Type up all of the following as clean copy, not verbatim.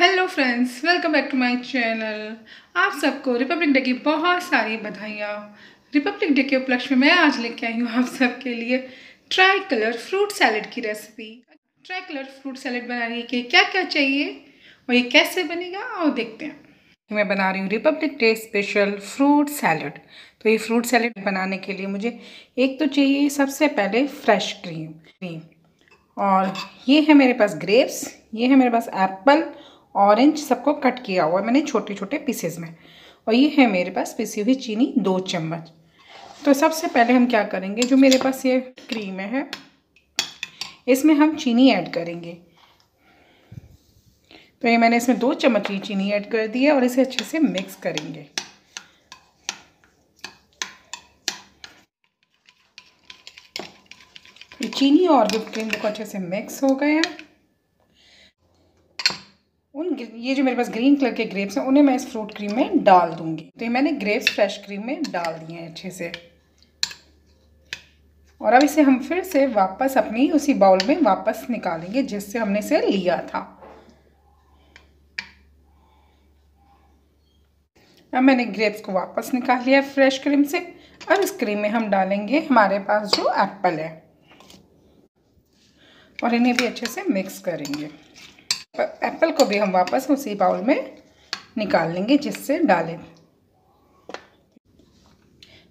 Hello friends, welcome back to my channel. आप सबको Republic day की बहुत सारी बधाइयाँ। रिपब्लिक डे के उपलक्ष्य में मैं आज लेके आई हूँ आप सबके लिए ट्राई कलर फ्रूट सैलेड की recipe. Tricolour fruit salad बनाने के क्या क्या चाहिए और ये कैसे बनेगा और देखते हैं। मैं बना रही हूँ republic day special fruit salad. तो ये फ्रूट सैलेड बनाने के लिए मुझे एक तो चाहिए सबसे पहले फ्रेश क्रीम। और ये है मेरे पास ग्रेप्स, ये है मेरे पास एप्पल, ऑरेंज, सबको कट किया हुआ है मैंने छोटे छोटे पीसेस में। और ये है मेरे पास पिसी हुई चीनी 2 चम्मच। तो सबसे पहले हम क्या करेंगे, जो मेरे पास ये क्रीम है इसमें हम चीनी ऐड करेंगे। तो ये मैंने इसमें 2 चम्मच ये चीनी ऐड कर दी है और इसे अच्छे से मिक्स करेंगे। ये चीनी और विप क्रीम को अच्छे से मिक्स हो गए हैं। ये जो मेरे पास ग्रीन कलर के ग्रेप्स हैं उन्हें मैं इस फ्रूट क्रीम में डाल दूंगी। तो ये मैंने ग्रेप्स फ्रेश क्रीम में डाल दिए हैं अच्छे से। और अब इसे हम फिर से वापस अपनी उसी बाउल में वापस निकालेंगे जिससे हमने इसे लिया था। अब मैंने ग्रेप्स को वापस निकाल लिया फ्रेश क्रीम से। अब इस क्रीम में हम डालेंगे हमारे पास जो एप्पल है और इन्हें भी अच्छे से मिक्स करेंगे। एप्पल को भी हम वापस उसी बाउल में निकाल लेंगे जिससे डालें।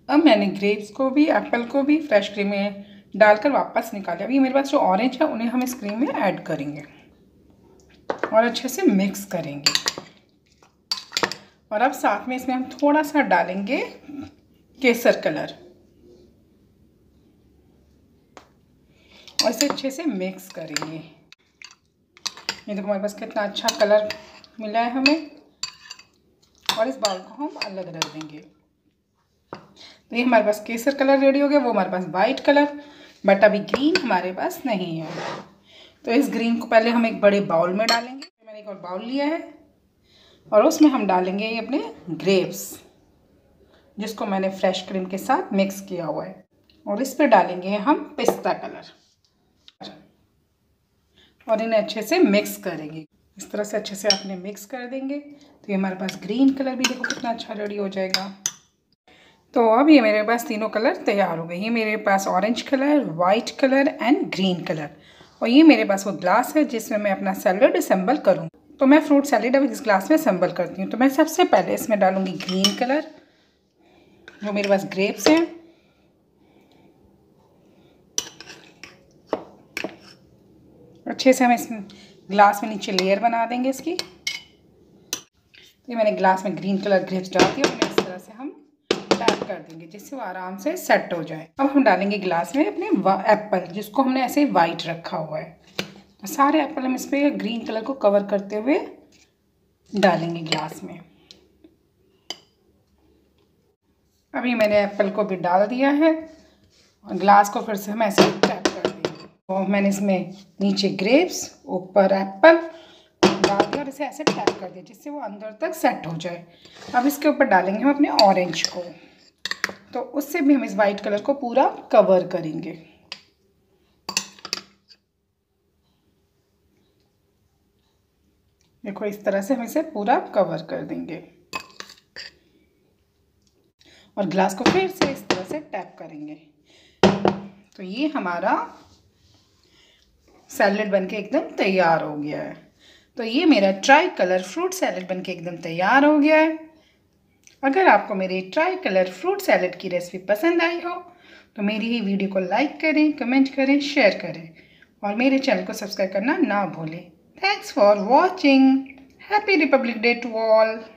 अब मैंने ग्रेप्स को भी एप्पल को भी फ्रेश क्रीम में डालकर वापस निकाल लिया। अब ये मेरे पास जो ऑरेंज है उन्हें हम इस क्रीम में ऐड करेंगे और अच्छे से मिक्स करेंगे। और अब साथ में इसमें हम थोड़ा सा डालेंगे केसर कलर और इसे अच्छे से मिक्स करेंगे। ये देखो हमारे पास कितना अच्छा कलर मिला है हमें। और इस बाउल को हम अलग रख देंगे। तो ये हमारे पास केसर कलर रेडी हो गया, वो हमारे पास वाइट कलर, बट अभी ग्रीन हमारे पास नहीं है। तो इस ग्रीन को पहले हम एक बड़े बाउल में डालेंगे। मैंने एक और बाउल लिया है और उसमें हम डालेंगे ये अपने ग्रेप्स जिसको मैंने फ्रेश क्रीम के साथ मिक्स किया हुआ है। और इस पर डालेंगे हम पिस्ता कलर और इन्हें अच्छे से मिक्स करेंगे। इस तरह से अच्छे से आपने मिक्स कर देंगे। तो ये हमारे पास ग्रीन कलर भी देखो कितना अच्छा रेडी हो जाएगा। तो अब ये मेरे पास तीनों कलर तैयार हो गए। ये मेरे पास orange colour, white colour and green colour. और ये मेरे पास वो ग्लास है जिसमें मैं अपना सैलेड असेंबल करूँ। तो मैं फ्रूट सैलेड अब इस ग्लास में असेंबल करती हूँ। तो मैं सबसे पहले इसमें डालूँगी ग्रीन कलर, जो मेरे पास ग्रेप्स हैं। अच्छे से हम इस ग्लास में नीचे लेयर बना देंगे इसकी। तो ये मैंने ग्लास में ग्रीन कलर ग्रेप्स डाल दिया और इस तरह से हम टैप कर देंगे जिससे वो आराम से सेट हो जाए। अब हम डालेंगे ग्लास में अपने एप्पल जिसको हमने ऐसे वाइट रखा हुआ है। तो सारे एप्पल हम इस पर ग्रीन कलर को कवर करते हुए डालेंगे ग्लास में। अभी मैंने एप्पल को भी डाल दिया है और ग्लास को फिर से हम ऐसे टैप। तो मैंने इसमें नीचे ग्रेप्स, ऊपर एप्पल डाल दिया और इसे ऐसे टैप कर दिया जिससे वो अंदर तक सेट हो जाए। अब इसके ऊपर डालेंगे हम अपने ऑरेंज को, तो उससे भी हम इस वाइट कलर को पूरा कवर करेंगे। देखो इस तरह से हम इसे पूरा कवर कर देंगे और ग्लास को फिर से इस तरह से टैप करेंगे। तो ये हमारा सैलेड बनके एकदम तैयार हो गया है। तो ये मेरा ट्राई कलर फ्रूट सैलेड बनके एकदम तैयार हो गया है। अगर आपको मेरी ट्राई कलर फ्रूट सैलेड की रेसिपी पसंद आई हो तो मेरी ही वीडियो को लाइक करें, कमेंट करें, शेयर करें और मेरे चैनल को सब्सक्राइब करना ना भूलें। Thanks for watching. Happy republic day to all.